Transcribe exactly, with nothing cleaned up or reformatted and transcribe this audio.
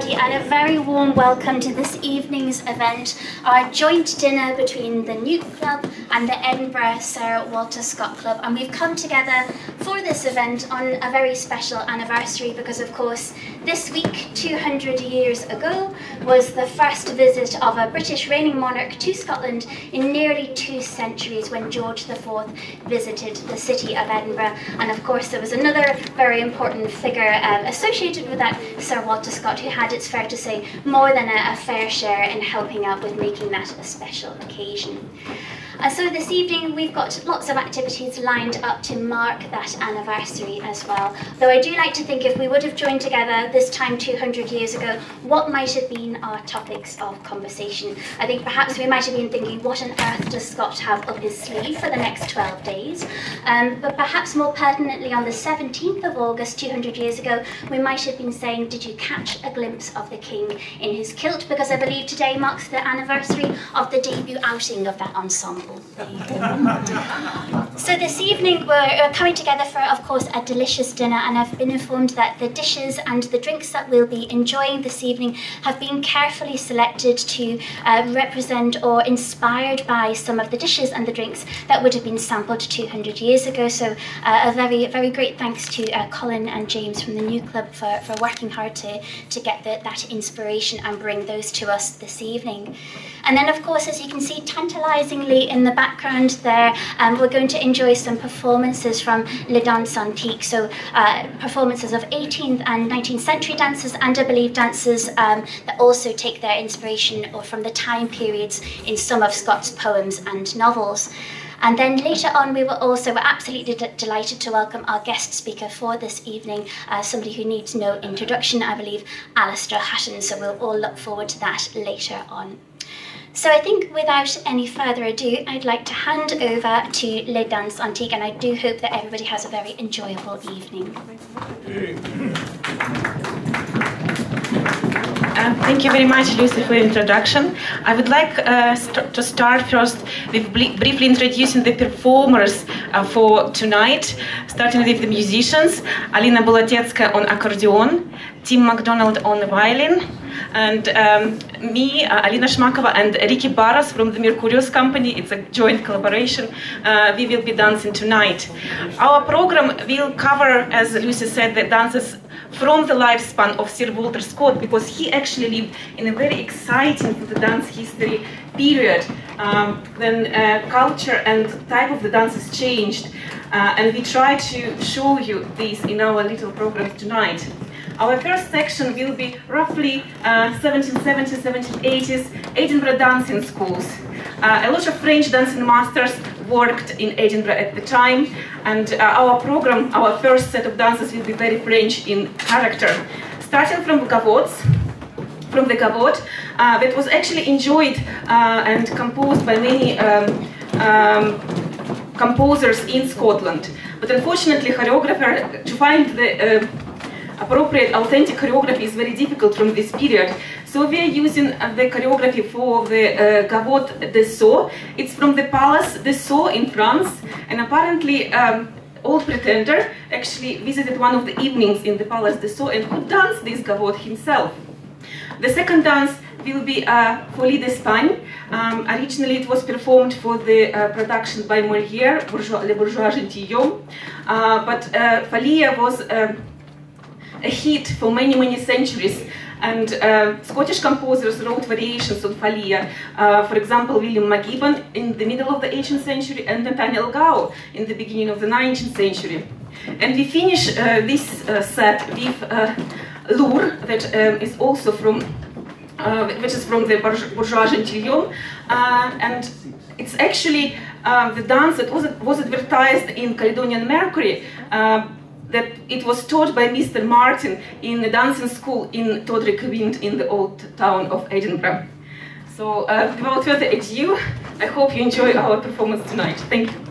everybody, and a very warm welcome to this evening's event, our joint dinner between the Newt Club and the Edinburgh Sir Walter Scott Club. And we've come together for this event on a very special anniversary because, of course, this week, two hundred years ago, was the first visit of a British reigning monarch to Scotland in nearly two centuries when George the fourth visited the city of Edinburgh. And of course, there was another very important figure um, associated with that, Sir Walter Scott, who had, it's fair to say, more than a, a fair share in helping out with making that a special occasion. Uh, so this evening we've got lots of activities lined up to mark that anniversary as well. Though I do like to think if we would have joined together this time two hundred years ago, what might have been our topics of conversation? I think perhaps we might have been thinking, what on earth does Scott have up his sleeve for the next twelve days? Um, but perhaps more pertinently, on the seventeenth of August two hundred years ago, we might have been saying, did you catch a glimpse of the king in his kilt? Because I believe today marks the anniversary of the debut outing of that ensemble. So this evening we're coming together for, of course, a delicious dinner, and I've been informed that the dishes and the drinks that we'll be enjoying this evening have been carefully selected to uh, represent or inspired by some of the dishes and the drinks that would have been sampled two hundred years ago. So uh, a very, very great thanks to uh, Colin and James from the New Club for, for working hard to, to get the, that inspiration and bring those to us this evening. And then, of course, as you can see tantalisingly in the background there, um, we're going to enjoy some performances from Les Danses Antiques, so uh, performances of eighteenth and nineteenth century dances, and I believe dances um, that also take their inspiration or from the time periods in some of Scott's poems and novels. And then later on, we were also we're absolutely de delighted to welcome our guest speaker for this evening, uh, somebody who needs no introduction, I believe, Alastair Hutton, so we'll all look forward to that later on. So I think without any further ado, I'd like to hand over to Les Danses Antiques, and I do hope that everybody has a very enjoyable evening. Uh, thank you very much, Lucy, for your introduction. I would like uh, st to start first with briefly introducing the performers uh, for tonight, starting with the musicians, Alina Bolatecka on accordion, Tim McDonald on violin, and um, me, uh, Alina Shmakova, and Ricky Barras from the Mercurius Company. It's a joint collaboration. Uh, we will be dancing tonight. Our program will cover, as Lucy said, the dances from the lifespan of Sir Walter Scott, because he actually lived in a very exciting for the dance history period, um, when uh, culture and type of the dances changed. Uh, and we try to show you this in our little program tonight. Our first section will be roughly uh, seventeen seventies, seventeen eighties Edinburgh dancing schools. Uh, a lot of French dancing masters worked in Edinburgh at the time, and uh, our program, our first set of dances, will be very French in character. Starting from Gavottes, from the Gavotte, uh, that was actually enjoyed uh, and composed by many um, um, composers in Scotland. But unfortunately, choreographer, to find the uh, appropriate, authentic choreography is very difficult from this period. So we are using the choreography for the uh, Gavotte de Sceaux. It's from the Palace de Sceaux in France, and apparently um, old pretender actually visited one of the evenings in the Palace de Sceaux and could dance this Gavotte himself. The second dance will be uh, Folie d'Espagne. Um, originally it was performed for the uh, production by Molière, Bourgeois, Le Bourgeois Gentilhomme, uh, but uh, Folie was uh, a hit for many, many centuries, and uh, Scottish composers wrote variations on Folie. Uh, for example, William McGibbon in the middle of the eighteenth century and Nathaniel Gao in the beginning of the nineteenth century. And we finish uh, this uh, set with uh, Lure, that um, is also from Uh, which is from the Bourgeois Gentilhomme, uh, and it's actually uh, the dance that was, was advertised in Caledonian Mercury, uh, that it was taught by Mister Martin in the dancing school in Todrick Wind in the old town of Edinburgh. So uh, without further ado, I hope you enjoy our performance tonight. Thank you.